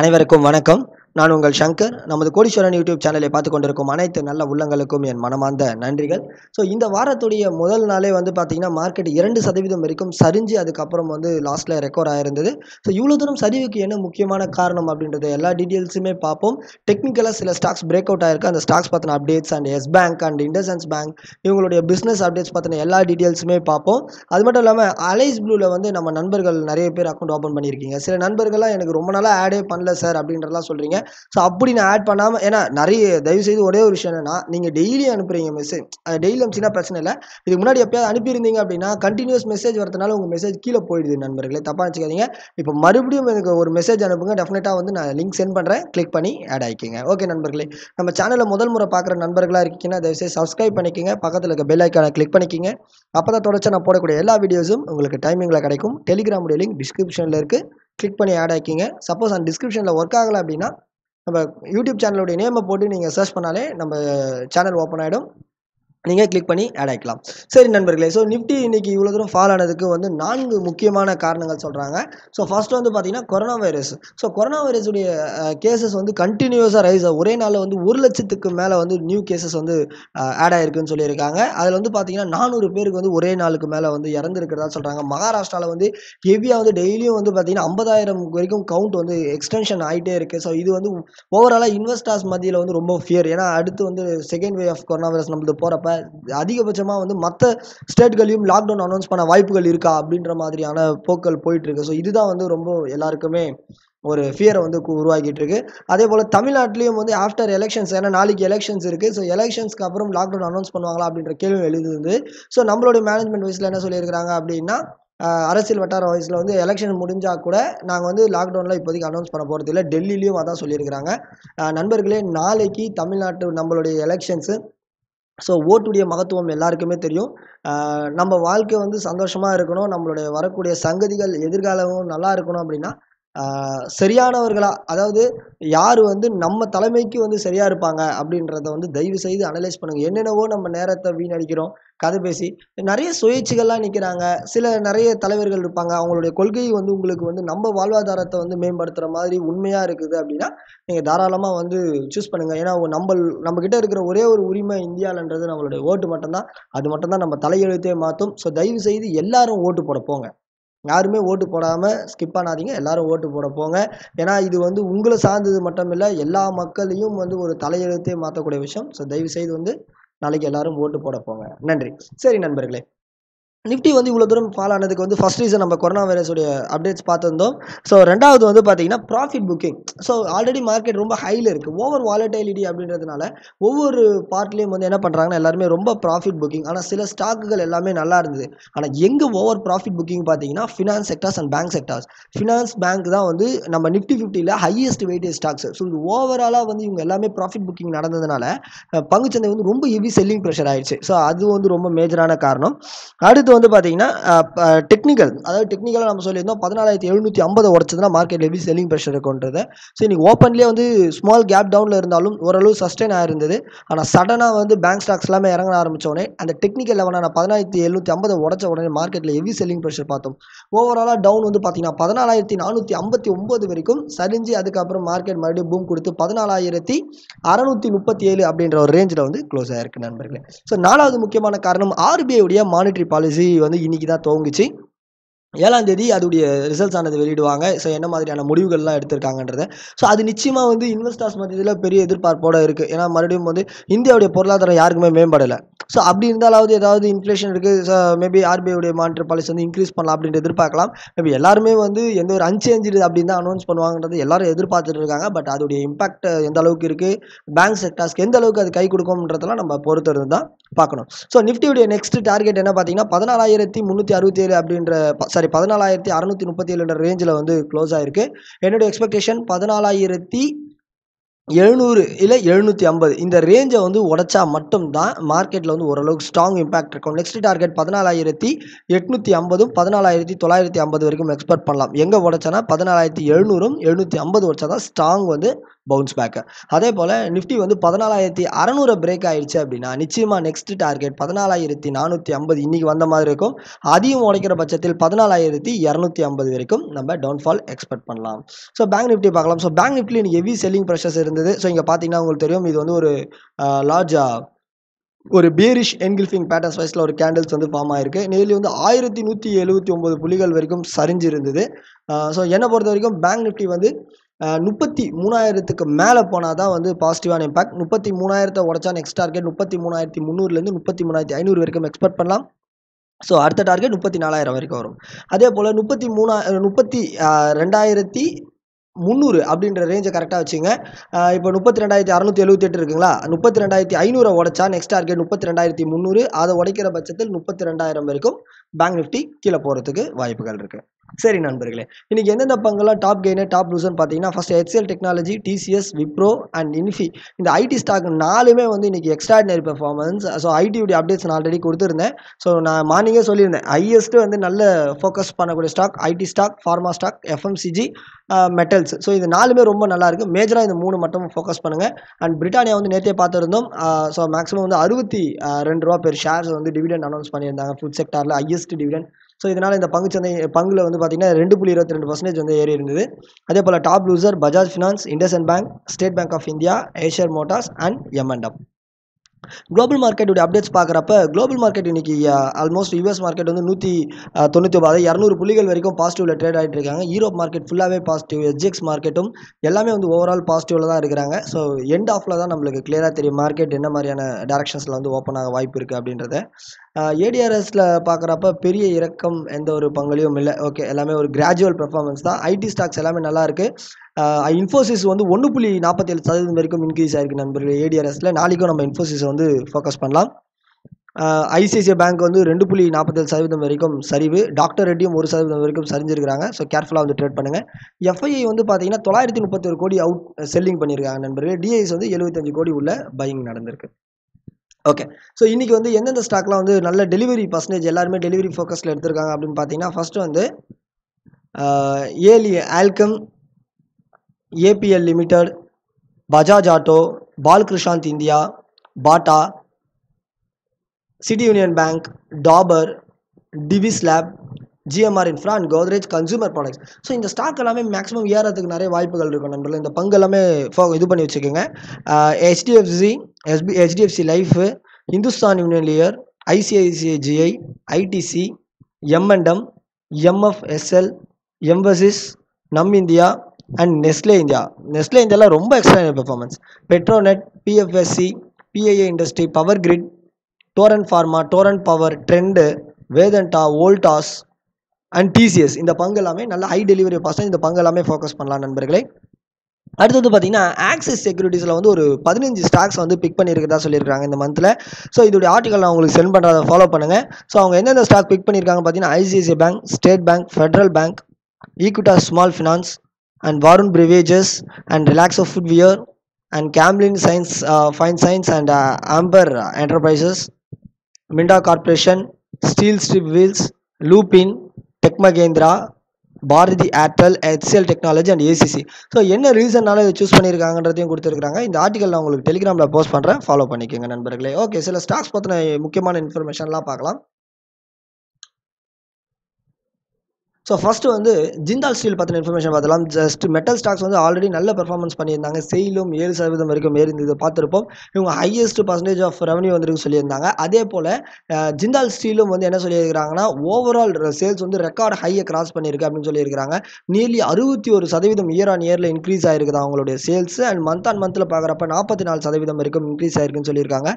அனைவருக்கும் வணக்கம். நான் உங்கள் சங்கர். நமது கோடீஸ்வரன் யூடியூப் சேனலை பார்த்து கொண்டிருக்கும் அனைத்து நல்ல உள்ளங்களுக்கும் என் மனமார்ந்த நன்றிகள். ஸோ இந்த வாரத்துடைய முதல் நாளே வந்து பார்த்திங்கன்னா மார்க்கெட் 2% வரைக்கும் சரிஞ்சு அதுக்கப்புறம் வந்து லாஸ்ட்டில் ரெக்கார்ட் ஆகிருந்தது. ஸோ இவ்வளோ தூரம் சரிவுக்கு என்ன முக்கியமான காரணம் அப்படின்றது எல்லா டீட்டெயில்ஸுமே பார்ப்போம். டெக்னிக்கலாக சில ஸ்டாக்ஸ் பிரேக் அவுட் ஆகிருக்கு, அந்த ஸ்டாக்ஸ் பார்த்தின updates and S bank and IndusInd bank இவங்களுடைய பிஸ்னஸ் அப்டேட்ஸ் பார்த்தின எல்லா டீட்டெயில்ஸுமே பார்ப்போம். அது மட்டும் இல்லாமல் அலைஸ் ப்ளூவில் வந்து நம்ம நண்பர்கள் நிறைய பேர் அக்கௌண்ட் ஓப்பன் பண்ணியிருக்கீங்க. சில நண்பர்கள்லாம் எனக்கு ரொம்ப நாளாக ஆடே பண்ணல சார் அப்படின்றலாம் சொல்கிறீங்க. ஸோ அப்படி நான் ஆட் பண்ணாமல், ஏன்னா நிறைய தயவு செய்து ஒரே ஒரு விஷயம் என்னன்னா, நீங்கள் டெய்லி அனுப்புறீங்க மெசேஜ், டெய்லி அனுப்பிச்சிங்கன்னா பிரச்சனை இல்லை. இதுக்கு முன்னாடி எப்போயாவது அனுப்பியிருந்தீங்க அப்படின்னா கண்டினியூஸ் மெசேஜ் வரதுனால உங்கள் மெசேஜ் கீழே போயிடுது நண்பர்களே, தப்பாக வச்சுக்காதீங்க. இப்போ மறுபடியும் எனக்கு ஒரு மெசேஜ் அனுப்புங்க, டெஃபினட்டாக வந்து நான் லிங்க் சென்ட் பண்ணுறேன், கிளிக் பண்ணி ஆட் ஆகிக்கிங்க. ஓகே நண்பர்களே, நம்ம சேனலில் முதல் முறை பார்க்குற நண்பர்களாக இருக்கீங்கன்னா தயவுசெய்து சப்ஸ்கிரைப் பண்ணிக்கோங்க, பக்கத்தில் இருக்க பெல் ஐக்கானை கிளிக் பண்ணிக்கோங்க. அப்போ தான் தொடர்ச்சி நான் போடக்கூடிய எல்லா வீடியோஸும் உங்களுக்கு டைமிங்கில் கிடைக்கும். டெலிகிராமுடைய லிங்க் டிஸ்கிரிப்ஷனில் இருக்குது, கிளிக் பண்ணி ஆட் ஆகிக்கிங்க. சப்போஸ் அந்த டிஸ்கிரிப்ஷனில் ஒர்க் ஆகலை அப்படின்னா நம்ம யூடியூப் சேனலுடைய நேமை போட்டு நீங்கள் சர்ச் பண்ணாலே நம்ம சேனல் ஓப்பன் ஆகிடும், நீங்கள் கிளிக் பண்ணி ஆட் ஆகிக்கலாம். சரி நண்பர்களே, ஸோ நிஃப்டி இன்றைக்கி இவ்வளோ தூரம் ஃபால் ஆனதுக்கு வந்து 4 முக்கியமான காரணங்கள் சொல்கிறாங்க. ஸோ ஃபஸ்ட்டு வந்து பார்த்திங்கன்னா கொரோனா வைரஸ். ஸோ கொரோனா வைரஸுடைய கேசஸ் வந்து கண்டினியூஸாக ரைஸ் ஆகும். ஒரே நாளில் வந்து 100,000க்கு மேலே வந்து நியூ கேசஸ் வந்து ஆட் ஆகிருக்குன்னு சொல்லியிருக்காங்க. அதில் வந்து பார்த்திங்கன்னா 400 பேருக்கு வந்து ஒரே நாளுக்கு மேலே வந்து இறந்துருக்கிறதா சொல்கிறாங்க. மகாராஷ்டிராவில் வந்து ஹெவியாக வந்து டெய்லியும் வந்து பார்த்திங்கன்னா 50,000 வரைக்கும் கவுண்ட் வந்து எக்ஸ்டென்ஷன் ஆகிட்டே இருக்குது. ஸோ இது வந்து ஓவராலாக இன்வெஸ்டர்ஸ் மத்தியில் வந்து ரொம்ப ஃபியர். ஏன்னா அடுத்து வந்து second wave of corona virus நம்மளுக்கு போகிறப்ப அதிகபட்சமாக வந்து மற்ற ஸ்டேட்களையும் லாக்டவுன் அனௌன்ஸ் பண்ண வாய்ப்புகள் இருக்கா அப்படின்ற மாதிரியான போக்கள் போயிட்டு இருக்கு. ஸோ இதுதான் வந்து ரொம்ப எல்லாருக்குமே ஒரு ஃபியரை வந்து உருவாக்கிட்டு இருக்கு. அதே போல் தமிழ்நாட்டிலையும் வந்து ஆஃப்டர் எலெக்ஷன்ஸ், ஏன்னா நாளைக்கு எலெக்ஷன்ஸ் இருக்குது. ஸோ எலெக்ஷன்ஸ்க்கு அப்புறம் லாக்டவுன் அனௌன்ஸ் பண்ணுவாங்களா அப்படின்ற கேள்வி எழுதுது. ஸோ நம்மளுடைய மேனேஜ்மெண்ட் வயசில் என்ன சொல்லியிருக்கிறாங்க அப்படின்னா, அரசியல் வட்டார வயசில் வந்து எலெக்ஷன் முடிஞ்சால் கூட நாங்கள் வந்து லாக்டவுனில் இப்போதைக்கு அனௌன்ஸ் பண்ண போகிறது இல்லை. டெல்லியிலையும் அதான் சொல்லியிருக்கிறாங்க. நண்பர்களே, நாளைக்கு தமிழ்நாட்டு நம்மளுடைய எலெக்ஷன்ஸு. ஸோ ஓட்டுடைய மகத்துவம் எல்லாருக்குமே தெரியும். நம்ம வாழ்க்கை வந்து சந்தோஷமாக இருக்கணும், நம்மளுடைய வரக்கூடிய சங்கதிகள் எதிர்காலமும் நல்லா இருக்கணும் அப்படின்னா சரியானவர்களாக, அதாவது யார் வந்து நம்ம தலைமைக்கு வந்து சரியாக இருப்பாங்க அப்படின்றத வந்து தயவு செய்து அனலைஸ் பண்ணுங்கள். என்னென்னவோ நம்ம நேரத்தை வீணடிக்கிறோம், கதை பேசி நிறைய சுயேட்சைகள்லாம் நிற்கிறாங்க. சில நிறைய தலைவர்கள் இருப்பாங்க, அவங்களுடைய கொள்கை வந்து உங்களுக்கு வந்து நம்ம வாழ்வாதாரத்தை வந்து மேம்படுத்துகிற மாதிரி உண்மையாக இருக்குது அப்படின்னா நீங்கள் தாராளமாக வந்து சூஸ் பண்ணுங்கள். ஏன்னா நம்மக்கிட்ட இருக்கிற ஒரே ஒரு உரிமை இந்தியாவில்ன்றது நம்மளுடைய ஓட்டு மட்டும்தான். அது மட்டும்தான் நம்ம தலையெழுத்தே மாற்றும். ஸோ தயவு செய்து எல்லாரும் ஓட்டு போட போங்க, யாருமே ஓட்டு போடாமல் ஸ்கிப் பண்ணாதீங்க, எல்லாரும் ஓட்டு போட போங்க. ஏன்னா இது வந்து உங்களை சார்ந்தது மட்டும் இல்லை, எல்லா மக்களையும் வந்து ஒரு தலையெழுத்தே மாற்றக்கூடிய விஷயம். ஸோ தயவுசெய்து வந்து நாளைக்கு எல்லாரும் ஓட்டு போட போங்க. நன்றி. சரி நண்பர்களே, நிஃப்டி வந்து இவ்வளோ தூரம் ஃபால் ஆனதுக்கு வந்து ஃபஸ்ட் ரீசன் நம்ம கொரோனா வைரஸுடைய அப்டேட்ஸ் பார்த்துருந்தோம். ஸோ ரெண்டாவது வந்து பார்த்திங்கன்னா profit booking. So already market ரொம்ப ஹையில் இருக்குது, ஓவர் வாலட்டிலிட்டி அப்படின்றதுனால ஒவ்வொரு பார்ட்லேயும் வந்து என்ன பண்ணுறாங்கன்னா எல்லாருமே ரொம்ப ப்ராஃபிட் புக்கிங். ஆனால் சில ஸ்டாக்குகள் எல்லாமே நல்லா இருந்தது. ஆனால் எங்கே ஓவர் ப்ராஃபிட் புக்கிங் பார்த்தீங்கன்னா finance sectors and bank sectors. Finance bank தான் வந்து நம்ம நிஃப்டி 50ல் ஹையஸ்ட் வெயிட்டேஜ் ஸ்டாக்ஸ். ஸோ இது ஓவராலாக வந்து இவங்க எல்லாமே ப்ராஃபிட் புக்கிங் நடந்ததுனால பங்குச்சந்தை வந்து ரொம்ப ஹெவி செல்லிங் ப்ரெஷர் ஆயிடுச்சு. ஸோ அது வந்து ரொம்ப மேஜரான காரணம். அடுத்து வந்து பார்த்தீங்கன்னா டெக்னிக்கல், அதாவது டெக்னிக்கலாக நம்ம சொல்லியிருந்தோம் 14,750 உடச்சதுனா மார்க்கெட் ஹெவி செல்லிங் ப்ரெஷர் இருக்குன்றது. ஸோ இன்னைக்கு ஓப்பன்லேயே வந்து ஸ்மால் கேப் டவுனில் இருந்தாலும் ஓரளவு சஸ்டெயின் ஆயிருந்தது. ஆனால் சடனாக வந்து பேங்க் ஸ்டாக்ஸ் எல்லாமே இறங்க ஆரம்பித்தோடனே அந்த டெக்னிக்கல் லெவலான 14,750 உடச்ச உடனே மார்க்கெட்டில் ஹெவி செல்லிங் ப்ரெஷர் பார்த்தோம். ஓவராலாக டவுன் வந்து பார்த்தீங்கன்னா 14,459 வரைக்கும் சரிஞ்சு அதுக்கப்புறம் மார்க்கெட் மறுபடியும் பூம் கொடுத்து 14,637 அப்படின்ற ஒரு ரேஞ்சில் வந்து க்ளோஸ் ஆயிருக்கு நண்பர்களே. ஸோ நாலாவது முக்கியமான காரணம் ஆர்பிஐ உடைய மானிட்டரி பாலிசி வந்து இன்னைக்கு தான் துவங்குச்சு. 7ஆம் தேதி அதோடைய ரிசல்ட்ஸ் ஆனது வெளியிடுவாங்க. ஸோ என்ன மாதிரியான முடிவுகள்லாம் எடுத்திருக்காங்கன்றத, ஸோ அது நிச்சயமாக வந்து இன்வெஸ்டர்ஸ் மத்தியில் பெரிய எதிர்பார்ப்போடு இருக்குது. ஏன்னா மறுபடியும் வந்து இந்தியாவுடைய பொருளாதாரம் யாருக்குமே மேம்படலை. ஸோ அப்படி இருந்தாலாவது ஏதாவது இன்ஃப்ளேஷன் இருக்குது, ஸோ மேபி ஆர்பிஐடைய மானிட்டரி பாலிசி வந்து இன்க்ரீஸ் பண்ணலாம் அப்படின்ட்டு எதிர்பார்க்கலாம். மேபி எல்லாருமே வந்து எந்த ஒரு அன்சேஞ்சு அப்படின்னு தான் அனௌன்ஸ் பண்ணுவாங்கன்றது எல்லாரும் எதிர்பார்த்துட்டு இருக்காங்க. பட் அதோடைய இம்பாக்ட் எந்த அளவுக்கு இருக்குது, பேங்க் செக்டார்ஸ்க்கு எந்த அளவுக்கு அது கை கொடுக்கும்ன்றதெல்லாம் நம்ம பொறுத்தது தான் பார்க்கணும். ஸோ நிஃப்டியுடைய நெக்ஸ்ட் டார்கெட் என்ன பார்த்தீங்கன்னா 14,367 அப்படின்ற 14,637 ரேஞ்சில் வந்து க்ளோஸ் ஆயிருக்கு. என்னுடைய எக்ஸ்பெக்டேஷன் 14,700 இல்லை 750 இந்த ரேஞ்சை வந்து உடைச்சா மட்டும்தான் மார்க்கெட்டில் வந்து ஓரளவுக்கு ஸ்ட்ராங் இம்பாக்ட் இருக்கும். நெக்ஸ்ட் டார்கெட் 14,850 14,950 வரைக்கும் எக்ஸ்பெக்ட் பண்ணலாம். எங்கே உடைச்சனா 14,700 750 உடைச்சா தான் ஸ்ட்ராங் வந்து bounce back. That's why Nifty is 14,600 break. Next target 14,450 இன்னைக்கு வந்த மாதிரி இருக்கும். ஆதியும் உடைக்கிற பட்சத்தில் 14,250 வரைக்கும் நம்ம டவுன்ஃபால் எக்ஸ்பெக்ட் பண்ணலாம். சோ பேங்க் நிஃப்டி பார்க்கலாம். சோ பேங்க் நிஃப்டி இன்னைக்கு ஹெவி செல்லிங் பிரஷர்ஸ் இருந்தது. சோ இங்க பாத்தீங்கன்னா உங்களுக்கு தெரியும் இது வந்து ஒரு லார்ஜா ஒரு bearish engulfing patterns wise la ஒரு கேண்டில்ஸ் வந்து ஃபார்ம் ஆயிருக்கு. நேர்லி வந்து 1179 புள்ளிகள் வரைக்கும் சரிஞ்சு இருந்தது. சோ என்ன பொறுத்த வரைக்கும் பேங்க் நிஃப்டி வந்து 33,000க்கு மேலே போனால் தான் வந்து பாசிட்டிவான இம்பாக்ட். 33,000 உடச்சா நெக்ஸ்ட் டார்கெட் 33,300லேருந்து 33,500 வரைக்கும் எக்ஸ்பெக்ட் பண்ணலாம். ஸோ அடுத்த டார்கெட் 34,000 வரைக்கும் வரும். அதே போல் 32,300 அப்படின்ற ரேஞ்சை கரெக்டாக வச்சுங்க. இப்போ 32,678 இருக்குங்களா, 32,500 உடைச்சா நெக்ஸ்ட் டார்கெட் 32,300. அதை உடைக்கிற பட்சத்தில் 32,000 வரைக்கும் பேங்க் நிஃப்டி கீழே போகிறதுக்கு வாய்ப்புகள் இருக்குது. சரி நண்பர்களே, இன்னைக்கு எந்தெந்த பங்குலாம் டாப் கெய்னர் டாப் லூசர்னு பார்த்தீங்கன்னா, first HCL technology, TCS, Wipro and Nifty. இந்த ஐடி ஸ்டாக் நாலுமே வந்து இன்னைக்கு எக்ஸ்ட்ராடினரி பெர்ஃபார்மன்ஸ். ஸோ ஐடியோடைய அப்டேட்ஸ் நான் ஆல்ரெடி கொடுத்துருந்தேன். ஸோ நான் மார்னிங்கே சொல்லியிருந்தேன், ஹையஸ்ட் வந்து நல்ல ஃபோக்கஸ் பண்ணக்கூடிய stock IT stock, pharma stock, FMCG, metals. So இது நாலுமே ரொம்ப நல்லாயிருக்கு. மேஜராக இந்த மூணு மட்டும் ஃபோக்கஸ் பண்ணுங்கள். அண்ட் பிரிட்டானியா வந்து நேற்றே பார்த்துருந்தோம். ஸோ மேக்ஸிமம் வந்து 62 ரூபா பெர் ஷேர்ஸ் வந்து டிவிடெண்ட் அனௌன்ஸ் பண்ணியிருந்தாங்க. ஃபுட் செக்டாரில் ஹையஸ்ட் டிவிடெண்ட். ஸோ இதனால் இந்த பங்குச்சந்தை பங்குல வந்து பார்த்தீங்கன்னா 2.22% வந்து ஏறி இருந்தது. அதே போல் top loser Bajaj finance, IndusInd Bank, state bank of India, Eicher Motors and M&M. Global மார்க்கெட்டுடைய அப்டேட்ஸ் பார்க்குறப்ப, குளோபல் மார்க்கெட் இன்னைக்கு ஆல்மோஸ்ட் US மார்க்கெட் வந்து 199 200 புள்ளிகள் வரைக்கும் பாசிட்டிவில் ட்ரேட் ஆகிட்டு இருக்காங்க. யூரோப் மார்க்கெட் ஃபுல்லாகவே பாசிட்டிவ், SGX மார்க்கெட்டும் எல்லாமே வந்து ஓவரால் பாசிட்டிவில் தான் இருக்கிறாங்க. ஸோ எண்ட் ஆஃபில் தான் நம்மளுக்கு கிளியராக தெரியும் மார்க்கெட் என்ன மாதிரியான டேரக்ஷன்ஸில் வந்து ஓப்பன் ஆக வாய்ப்பு இருக்குது அப்படின்றத. ADRSல பார்க்குறப்ப பெரிய இறக்கம் எந்த ஒரு பங்குலையும் இல்லை. ஓகே, எல்லாமே ஒரு கிராஜுவல் பெர்ஃபார்மன்ஸ் தான். ஐடி ஸ்டாக்ஸ் எல்லாமே நல்லாயிருக்கு. இன்ஃபோசிஸ் வந்து 1.47% வரைக்கும் இன்க்ரீஸ் ஆயிருக்கு நண்பர்கள் ADRSல. நாளைக்கும் நம்ம இன்ஃபோசிஸை வந்து ஃபோக்கஸ் பண்ணலாம். ICICI பேங்க் வந்து 2.47% வரைக்கும் சரிவு. டாக்டர் ரெட்டியும் 1% வரைக்கும் சரிஞ்சிருக்கிறாங்க. ஸோ கேர்ஃபுல்லாக வந்து ட்ரேட் பண்ணுங்கள். FII வந்து பார்த்தீங்கன்னா 931 கோடி அவுட் செல்லிங் பண்ணியிருக்காங்க நண்பர்கள். DIs வந்து 75 கோடி உள்ள பையிங் நடந்திருக்கு. ஓகே, ஸோ இன்றைக்கி வந்து எந்தெந்த ஸ்டாக்லாம் வந்து நல்ல டெலிவரி பர்சன்டேஜ் எல்லாருமே டெலிவரி ஃபோக்கஸில் எடுத்திருக்காங்க அப்படின்னு பார்த்தீங்கன்னா, ஃபஸ்ட்டு வந்து ஏலி ஆல்கம், APL limited, Bajaj auto, Balkrishna India, Bata, city union bank, Dabur, TVS lab, GMR infra and Godrej consumer products. So இந்த ஸ்டாக் எல்லாமே மேக்ஸிமம் ஏறதுக்கு நிறைய வாய்ப்புகள் இருக்கும் நண்பர்கள். இந்த பங்கு எல்லாமே இது பண்ணி வச்சுக்கோங்க. HDFC Life, Hindustan Unilever, ICICI GI, ITC, M&M, MFSL, Infosys, நம் இந்தியா அண்ட் நெஸ்லே இந்தியாவில் ரொம்ப extraordinary performance. Petronet, PFSC, PIA industry, power grid, Torrent pharma, Torrent power, Trent, Vedanta, Voltas and TCS. இந்த பங்கு எல்லாமே நல்ல ஹை டெலிவரி பாஸ்ட்டாக இந்த பங்கு எல்லாமே ஃபோக்கஸ் பண்ணலாம் நண்பர்களே. அடுத்தது பார்த்தீங்கன்னா ஆக்சிஸ் செக்யூரிட்டிஸில் வந்து ஒரு 15 ஸ்டாக்ஸ் வந்து பிக் பண்ணியிருக்கிறதா சொல்லியிருக்காங்க இந்த மந்தில். ஸோ இதோடைய ஆர்டிகல் நான் உங்களுக்கு சென்ட் பண்ணுறதை ஃபாலோ பண்ணுங்கள். ஸோ அவங்க எந்தெந்த ஸ்டாக் பிக் பண்ணியிருக்காங்க பார்த்தீங்கன்னா, ICICI Bank, state bank, federal bank, Equitas small finance and Varun பிரிவேஜஸ் and Relaxo footwear and Camlin science fine science and Amber enterprises, Minda corporation, steel strip wheels, Lupin, tech Mahindra, Bharti Airtel, HCL Technology and ACC. So என்ன ரீசன்னால இதை choose பண்ணியிருக்காங்கன்றதையும் கொடுத்துருக்காங்க. இந்த article நான் உங்களுக்கு டெலிகிராமில் post பண்ணுறேன், follow பண்ணிக்கோங்க நண்பர்களே. ஓகே, சில ஸ்டாக்ஸ் பற்றின முக்கியமான இன்ஃபர்மேஷன்லாம் பார்க்கலாம். ஸோ ஃபஸ்ட்டு வந்து ஜிந்தால் ஸ்டீல் பற்றின இன்ஃபர்மேஷன் பார்த்துலாம். ஜஸ்ட் மெட்டல் ஸ்டாக்ஸ் வந்து ஆல்ரெடி நல்ல பெர்ஃபார்மன்ஸ் பண்ணியிருந்தாங்க. சேலும் 7% வரைக்கும் ஏறிந்தது பார்த்துருப்போம். இவங்க ஹையஸ்ட் பர்சன்டேஜ் ஆஃப் ரெவன்யூ வந்துருக்கு சொல்லியிருந்தாங்க. அதே போல் ஜிந்தால் ஸ்டீலும் வந்து என்ன சொல்லியிருக்கிறாங்கன்னா, ஓவரால் சேல்ஸ் வந்து ரெக்கார்ட் ஹையை கிராஸ் பண்ணியிருக்கு அப்படின்னு சொல்லியிருக்கிறாங்க. நியர்லி 61% இயர் ஆன் இயரில் இன்க்ரீஸ் ஆகிருக்குது அவங்களுடைய சேல்ஸ். அண்ட் மந்த் ஆன் மந்தில் பார்க்குறப்ப 44% வரைக்கும் இன்க்ரீஸ் ஆகிருக்குன்னு சொல்லியிருக்காங்க.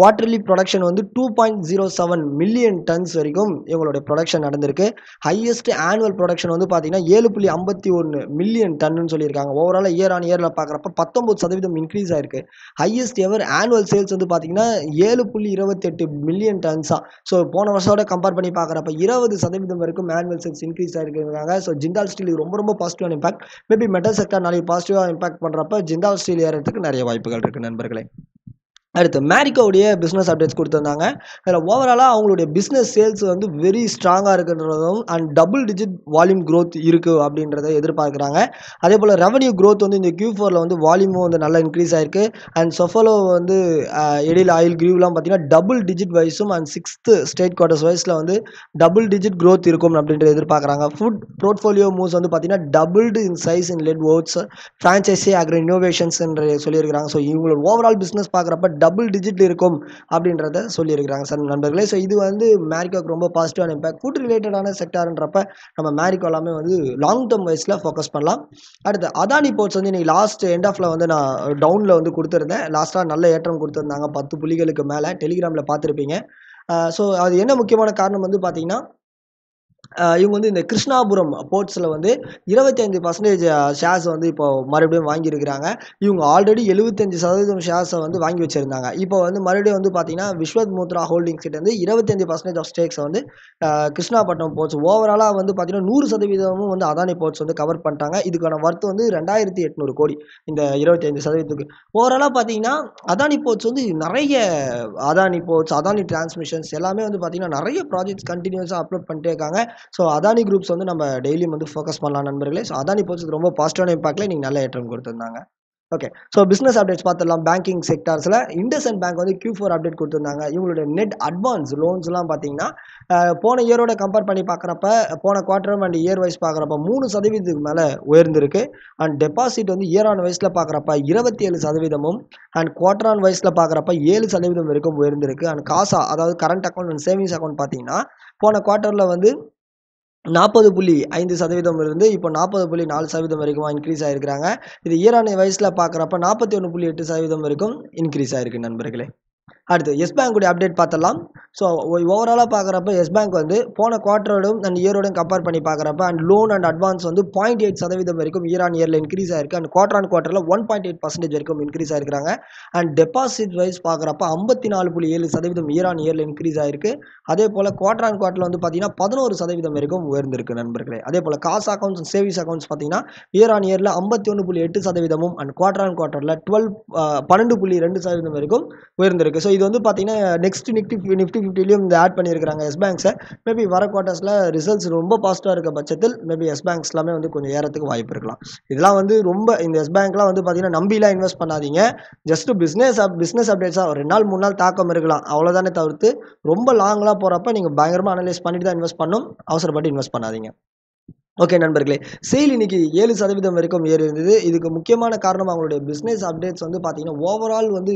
குவார்டர்லி ப்ரொடக்ஷன் வந்து 2.07 மில்லியன் டன்ஸ் வரைக்கும் இவங்களுடைய ப்ரொடக்ஷன் நடந்திருக்கு. ஹையஸ்ட் ஆனுவல் ப்ரொடக்ஷன் வந்து பார்த்தீங்கன்னா 7.51 மில்லியன் டன்னு சொல்லியிருக்காங்க. ஓவரால் இயர் ஆன் இயரில் பார்க்குறப்ப 19% இன்க்ரீஸ் ஆயிருக்கு. ஹையஸ்ட் எவர் ஆனுவல் சேல்ஸ் வந்து பார்த்தீங்கன்னா 7.28 மில்லியன் டன்ஸாக. ஸோ போன வருஷத்தோட கம்பேர் பண்ணி பார்க்குறப்ப 20% வரைக்கும் ஆனுவல் சேல்ஸ் இன்க்ரீஸ் ஆயிருக்குறாங்க. ஸோ ஜிந்தால் ஸ்டீல் ரொம்ப ரொம்ப பாசிட்டிவான இம்பாக்ட். மேபி மெட்டல் செக்டார் நாளைக்கு பாசிட்டிவாக இம்பாக்ட் பண்ணுறப்ப ஜிந்தால் ஸ்டீல் ஏறதுக்கு நிறைய வாய்ப்புகள் இருக்குது நண்பர்களே. அடுத்து மேரிக்கோ உடைய business updates கொடுத்திருந்தாங்க. அதில் ஓவராலாக அவங்களுடைய business sales வந்து வெரி ஸ்ட்ராங்காக இருக்குன்றதும் and double digit volume growth இருக்குது அப்படின்றத எதிர்பார்க்குறாங்க. அதே போல் ரெவன்யூ growth வந்து இந்த Q4ல வந்து வால்யூமும் வந்து நல்லா இன்க்ரீஸ் ஆயிருக்கு. அண்ட் சொஃபலோ வந்து எடில் ஆயில் கிரீவ்லாம் பார்த்தீங்கன்னா டபுள் டிஜிட் வைஸும் அண்ட் 6th ஸ்டேட் குவார்ட்டர்ஸ் வைஸில் வந்து டபுள் டிஜிட் growth இருக்கும் அப்படின்றத எதிர்பார்க்குறாங்க. ஃபுட் போர்ட்ஃபோலியோ மூவ்ஸ் வந்து பார்த்தீங்கன்னா doubled in size in led oats franchise agro innovations என்று சொல்லியிருக்கிறாங்க. ஸோ இவங்களோட ஓவரால் பிஸ்னஸ் பார்க்குறப்ப டபுள் டிஜிட் இருக்கும் அப்படின்றத சொல்லியிருக்கிறாங்க சார் நண்பர்களே. ஸோ இது வந்து மேரிக்கோக்கு ரொம்ப பாசிட்டிவான இம்பேக்ட். ஃபுட் ரிலேட்டடான செக்டார்ன்றப்ப நம்ம மேரிக்கோ எல்லாமே வந்து லாங் டேர்ம் வைஸில் ஃபோக்கஸ் பண்ணலாம். அடுத்து அதானி போர்ட்ஸ் வந்து இன்றைக்கி லாஸ்ட் எண்ட் ஆஃபில் வந்து நான் டவுனில் வந்து கொடுத்துருந்தேன். லாஸ்ட்டாக நல்ல ஏற்றம் கொடுத்துருந்தாங்க 10 புள்ளிகளுக்கு மேலே, டெலிகிராமில் பார்த்துருப்பீங்க. ஸோ அது என்ன முக்கியமான காரணம் வந்து பார்த்தீங்கன்னா இவங்க வந்து இந்த கிருஷ்ணாபுரம் போர்ட்ஸில் வந்து 25% ஷேர்ஸ் வந்து இப்போ மறுபடியும் வாங்கியிருக்கிறாங்க. இவங்க ஆல்ரெடி 75% ஷேர்ஸை வந்து வாங்கி வச்சுருந்தாங்க. இப்போ வந்து மறுபடியும் வந்து பார்த்தீங்கன்னா விஸ்வத் மூத்ரா ஹோல்டிங்ஸ் கிட்ட வந்து 25% ஆஃப் ஸ்டேக்ஸை வந்து கிருஷ்ணாபட்னம் போர்ட்ஸ் ஓவராலாக வந்து பார்த்தீங்கன்னா 100% வந்து அதானி போர்ட்ஸ் வந்து கவர் பண்ணிட்டாங்க. இதுக்கான ஒர்த் வந்து 2800 கோடி இந்த 25%. ஓவராலாக பார்த்தீங்கன்னா அதானி போர்ட்ஸ் வந்து நிறைய அதானி போர்ட்ஸ் அதானி டிரான்ஸ்மிஷன்ஸ் எல்லாமே வந்து பார்த்தீங்கன்னா நிறைய ப்ராஜெக்ட்ஸ் கண்டினியூஸாக அப்லோட் பண்ணிட்டே இருக்காங்க. ஸோ அதானி குரூப்ஸ் வந்து நம்ம டெய்லியும் வந்து ஃபோக்கஸ் பண்ணலாம் நண்பர்களே. ஸோ அதானி போச்சு ரொம்ப பாசிட்டிவான இம்பாக்டில் நீங்கள் நல்ல ஏற்றம் கொடுத்துருந்தாங்க. ஓகே, ஸோ பிஸ்னஸ் அப்டேட்ஸ் பார்த்துடலாம். பேங்கிங் செக்டார்ஸில் IndusInd Bank வந்து Q4 அப்டேட் கொடுத்துருந்தாங்க. இவங்களுடைய நெட் அட்வான்ஸ் லோன்ஸ்லாம் பார்த்தீங்கன்னா போன இயரோட கம்பேர் பண்ணி பார்க்குறப்ப போன குவார்ட்டர் அண்ட் இயர் வைஸ் பார்க்குறப்ப 3% மேலே உயர்ந்திருக்கு. அண்ட் டெபாசிட் வந்து இயர் ஆன் வைஸில் பார்க்குறப்ப 27% அண்ட் குவார்ட்டர் ஆன் வைஸில் பார்க்குறப்ப 7% வரைக்கும் உயர்ந்திருக்கு. அண்ட் காசா அதாவது current account and savings account பார்த்தீங்கன்னா போன குவார்ட்டரில் வந்து 40.5% இருந்து இப்போ 40.4% வரைக்கும் இன்க்ரீஸ் ஆகிருக்கிறாங்க. இது இயர் ஆன் வைஸில் பார்க்குறப்ப 41.8% வரைக்கும் இன்க்ரீஸ் ஆகிருக்கு நண்பர்களே. அடுத்து எஸ் பேங்க்குடைய அப்டேட் பார்த்தலாம். ஸோ ஓவராலாக பார்க்குறப்ப எஸ் பேங்க் வந்து போன குவார்ட்டரோடும் அண்ட் இயரோடும் கம்பேர் பண்ணி பார்க்குறப்ப அண்ட் லோன் அண்ட் அட்வான்ஸ் வந்து 0.8% வரைக்கும் இயர் ஆன் இயரில் இன்க்ரீஸ் ஆயிருக்கு. அண்ட் குவார்ட்டர் ஆன் குவார்ட்டரில் 1.8% வரைக்கும் இன்க்ரீஸ் ஆயிருக்காங்க. அண்ட் டெபாசிட் வைஸ் பார்க்குறப்ப 54.7% இயர் ஆன் இயரில் இன்க்ரீஸ் ஆயிருக்கு. அதே போல் குவார்ட்டர் ஆன் குவார்ட்டரில் வந்து பார்த்தீங்கன்னா 11% வரைக்கும் உயர்ந்திருக்கு நண்பர்களே. அதே போல் காசு அக்கௌண்ட்ஸ் அண்ட் சேவிங்ஸ் அக்கௌண்ட்ஸ் பார்த்தீங்கன்னா இயர் ஆன் இயரில் 51.8% அண்ட் குவார்ட்டர் ஆன் குவார்ட்டரில் 12.2% வரைக்கும் உயர்ந்திருக்கு. ஸோ இது வந்து பார்த்தீங்கன்னா நெக்ஸ்ட் நிஃப்டி ஃபிஃப்டிலையும் இந்த ஆட் பண்ணியிருக்கிறாங்க எஸ் பேங்க்ஸை. மேபி வர குவார்ட்டர்ஸில் ரிசல்ட்ஸ் ரொம்ப பாசிட்டிவாக இருக்க பட்சத்தில் மேபி எஸ் பேங்க்ஸ் எல்லாமே வந்து கொஞ்சம் ஏறத்துக்கு வாய்ப்பு இருக்கலாம். இதெல்லாம் வந்து ரொம்ப இந்த எஸ் பேங்க்லாம் வந்து பார்த்தீங்கன்னா நம்பிலாம் இன்வெஸ்ட் பண்ணாதீங்க. ஜஸ்ட் பிஸ்னஸ் அப்டேட்ஸாக 2 நாள் 3 நாள் தாக்கம் இருக்கலாம் அவ்வளோதானே தவிர்த்து ரொம்ப லாங்லாம் போகிறப்ப நீங்கள் பயங்கரமாக அனலைஸ் பண்ணிட்டு தான் இன்வெஸ்ட் பண்ணணும். அவசரப்பட்டு இன்வெஸ்ட் பண்ணாதீங்க. ஓகே நண்பர்களே, சேல் இன்னைக்கு 7% வரைக்கும் ஏறி இருந்தது. இதுக்கு முக்கியமான காரணம் அவங்களுடைய பிஸ்னஸ் அப்டேட்ஸ் வந்து பார்த்தீங்கன்னா ஓவரால் வந்து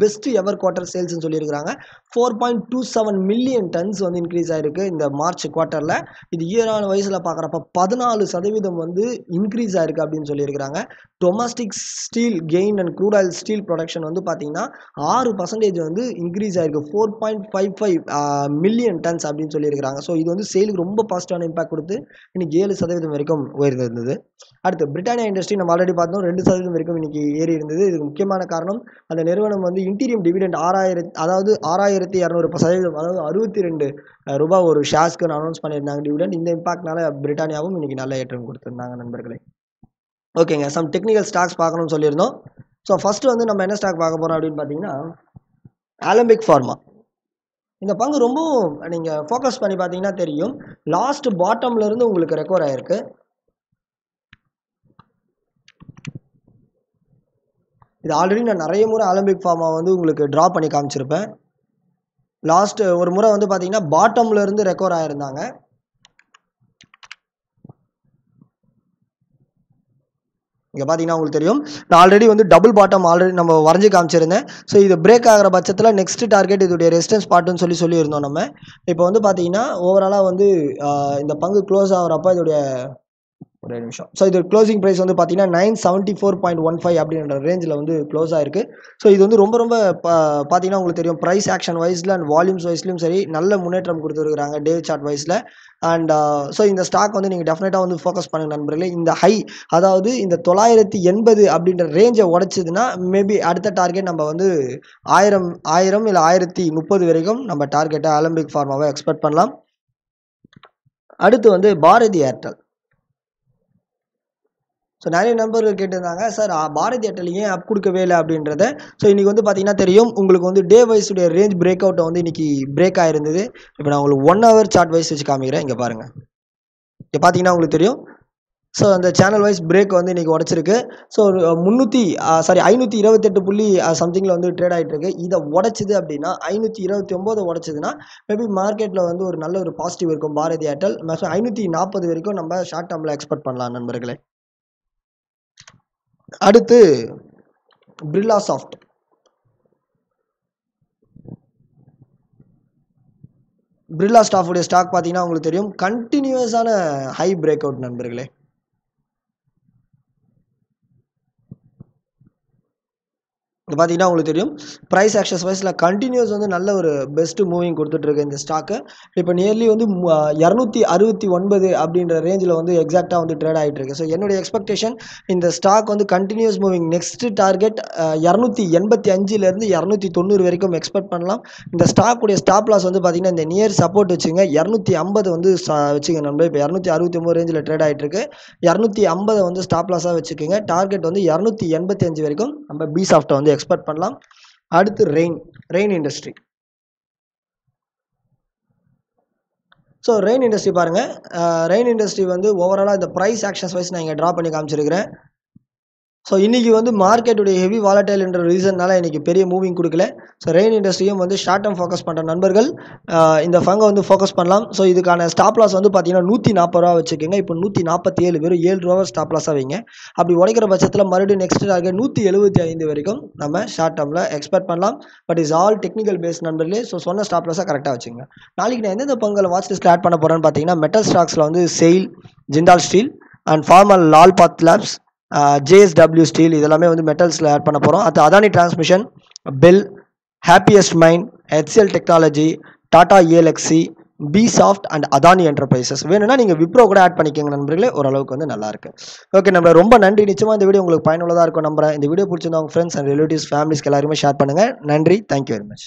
பெஸ்ட் எவர் குவார்ட்டர் சேல்ஸ்ன்னு சொல்லியிருக்கிறாங்க. 4.27 மில்லியன் டன்ஸ் வந்து இன்க்ரீஸ் ஆகிருக்கு இந்த மார்ச் குவார்ட்டரில். இது இயர் ஆன் வைஸில் பார்க்குறப்ப 14% வந்து இன்க்ரீஸ் ஆகிருக்கு அப்படின்னு சொல்லியிருக்கிறாங்க. Domestic steel gain and crude oil steel production வந்து பார்த்தீங்கன்னா 6% வந்து இன்க்ரீஸ் ஆகிருக்கு. 4.55 மில்லியன் டன்ஸ் அப்படின்னு சொல்லியிருக்கிறாங்க. ஸோ இது வந்து சேலுக்கு ரொம்ப பாசிட்டிவான இம்பாக்ட் கொடுத்து இன்னைக்கு 7% வரைக்கும் உயர்ந்திருந்தது. அடுத்து பிரிட்டானியா இண்டஸ்ட்ரி நம்ம ஆல்ரெடி பார்த்தோம் 2% வரைக்கும் இன்னைக்கு ஏறி இருந்தது. இதுக்கு முக்கியமான காரணம் அந்த நிறுவனம் வந்து இன்டீரியம் டிவிடெண்ட் 6,200%, அதாவது 62 ரூபாய் ஒரு ஷேர்ஸ்க்கு அனௌன்ஸ் பண்ணியிருந்தாங்க டிவிடெண்ட். இந்த இம்பாக்ட்னால பிரிட்டானியாவும் இன்னைக்கு நல்ல ஏற்றம் கொடுத்துருந்தாங்க நண்பர்களே. ஓகேங்க, சம் டெக்னிக்கல் ஸ்டாக்ஸ் பார்க்கணும்னு சொல்லியிருந்தோம். ஸோ ஃபர்ஸ்ட் வந்து நம்ம என்ன ஸ்டாக் பார்க்க போறோம் அப்படின்னு பார்த்தீங்கன்னா ஆலம்பிக் ஃபார்மா. இந்த பங்கு ரொம்ப நீங்கள் ஃபோக்கஸ் பண்ணி பார்த்தீங்கன்னா தெரியும் லாஸ்ட் பாட்டம்லேருந்து உங்களுக்கு ரெக்கவர் ஆகிருக்கு. இது ஆல்ரெடி நான் நிறைய முறை ஆலம்பிக் ஃபார்மா வந்து உங்களுக்கு ட்ரா பண்ணி காமிச்சிருப்பேன். லாஸ்ட் ஒரு முறை வந்து பார்த்தீங்கன்னா பாட்டம்லேருந்து ரெக்கவர் ஆகிருந்தாங்க. இங்கே பார்த்தீங்கன்னா உங்களுக்கு தெரியும் நான் ஆல்ரெடி வந்து டபுள் பாட்டம் ஆல்ரெடி நம்ம வரைஞ்சி காமிச்சிருந்தேன். ஸோ இது பிரேக் ஆகிற பட்சத்தில் நெக்ஸ்ட் டார்கெட் இதோடைய ரெசிஸ்டன்ஸ் பாட்டுன்னு சொல்லியிருந்தோம் நம்ம. இப்போ வந்து பார்த்தீங்கன்னா ஓவராலாக வந்து இந்த பங்கு க்ளோஸ் ஆகிறப்ப இதோடைய ஒரே நிமிஷம். ஸோ இது க்ளோசிங் ப்ரைஸ் வந்து பார்த்தீங்கன்னா 974.15 அப்படின்ற ரேஞ்சில் வந்து க்ளோஸ் ஆகிருக்கு. ஸோ இது வந்து ரொம்ப ரொம்ப பார்த்தீங்கன்னா உங்களுக்கு தெரியும் ப்ரைஸ் ஆக்ஷன் வைஸில் அண்ட் வால்யூம்ஸ் வைஸ்லையும் சரி நல்ல முன்னேற்றம் கொடுத்துருக்குறாங்க டே சார்ட் வைஸில். அண்ட் ஸோ இந்த ஸ்டாக் வந்து நீங்கள் டெஃபினட்டாக வந்து ஃபோக்கஸ் பண்ணுங்க நண்பர்களே. இந்த ஹை அதாவது இந்த 980 அப்படின்ற ரேஞ்சை உடைச்சதுன்னா மேபி அடுத்த டார்கெட் நம்ம வந்து 1000 இல்லை 1030 வரைக்கும் நம்ம டார்கெட்டை ஆலம்பிக் ஃபார்மாவை எக்ஸ்பெக்ட் பண்ணலாம். அடுத்து வந்து Bharti Airtel. So, I number sir, Bharati Aerotel is up to the So, you can see day-wise range breakout on the break. One-hour chart-wise. So, the channel-wise break on the So, 528 something trade out. This is the Maybe market is positive Bharati Aerotel. Short-term expert அடுத்து Brilla Soft Brilla Soft உடைய stock பாத்தீங்கன்னா உங்களுக்கு தெரியும் continuous ஆன high breakout நண்பர்களே இது பாத்தீங்கன்னா உங்களுக்கு தெரியும் price access wiseல continuous வந்து நல்ல ஒரு best moving கொடுத்துட்டு இருக்கு இந்த ஸ்டாக் இப்போ nearly வந்து 269 அப்படிங்கற ரேஞ்சில வந்து எக்ஸாக்ட்டா வந்து ட்ரேட் ஆயிட்டு இருக்கு சோ என்னோட எக்ஸ்பெக்டேஷன் இந்த ஸ்டாக் வந்து continuous moving next target 285 ல இருந்து 290 வரைக்கும் எக்ஸ்பெக்ட் பண்ணலாம் இந்த ஸ்டாக் உடைய ஸ்டாப் லாஸ் வந்து பாத்தீங்கன்னா இந்த near support வெச்சுங்க 250 வந்து வெச்சுங்க நம்ம இப்போ 269 ரேஞ்சில ட்ரேட் ஆயிட்டு இருக்கு 250 வந்து ஸ்டாப் லாஸா வெச்சுக்கங்க டார்கெட் வந்து 285 வரைக்கும் நம்ம பி சாஃப்ட் வந்து Expert pannalam aduthu rain industry so rain industry vandu overall the price actions wise na inga draw panni kaamichirukken so iniki vandu market ude heavy volatile endra reason nala iniki periya moving kudukala so rain industry vandu short term focus pandra nanbargal inda fanga vandu focus pannalam so idukana stop loss vandu pathina 140 ரூபாய் வெச்சுக்கங்க இப்போ 147 வெறும் 7 ரூபாய் stop loss ஆவீங்க அப்படி உடைக்கிற பட்சத்துல மறுபடியும் next target 175 வரைக்கும் நாம short termல எக்ஸ்பெக்ட் பண்ணலாம் but is all technical base நண்பர்களே சோ சொன்ன stop loss கரெக்ட்டா வெச்சுங்க நாளைக்கு நான் என்னென்ன பங்கல வாட்ச் லிஸ்ட் ஆட் பண்ண போறேன்னு பாத்தீங்கன்னா metal stocks ல வந்து SAIL Jindal Steel and Pharma Lal Path Labs JSW Steel, idellame vandu metals la add panna porom adha Adani Transmission, Bell, Happiest Mind, HCL Technology, Tata ALXC, Bsoft and Adani Enterprises. வேணும்னா நீங்க Wipro கூட add பண்ணிக்கங்க நண்பர்களே ஓரளவுக்கு வந்து நல்லா இருக்கு. Okay நம்ம ரொம்ப நன்றி நிச்சயமா இந்த வீடியோ உங்களுக்கு பயனுள்ளதா இருக்கும் நம்பறேன். இந்த வீடியோ பிடிச்சிருந்தா உங்க friends and relatives, families எல்லாருமே ஷேர் பண்ணுங்க. நன்றி. Thank you very much.